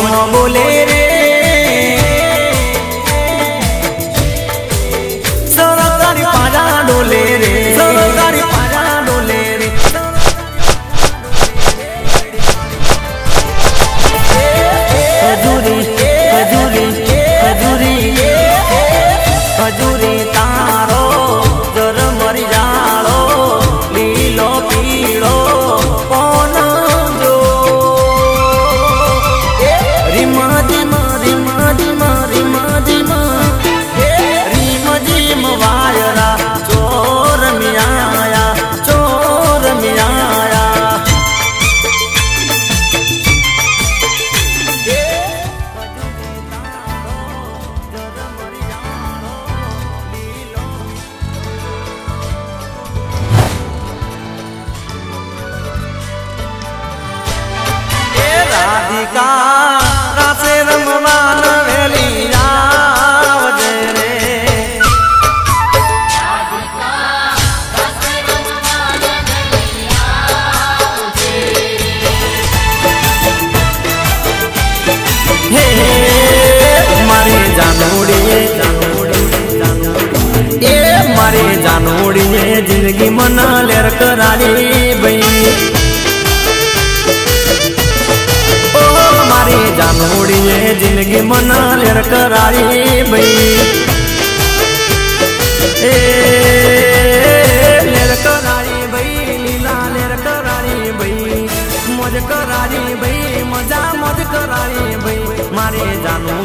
मगम बोले रे सरकारी पाजा डोले रे सरकारी पाजा डोले रे। खजूरी खजूरी खजूरी खजूरी तारो जर मरी जाड़ो लीलो पीलो जिंदगी मना लेर करारी भई ओ मारी जानोड़िए जिंदगी मना लेर करारी भई ए लेर करारी भई लीला लेर करारी भई मज करारी भई मजा मज करारी भई मारी जानो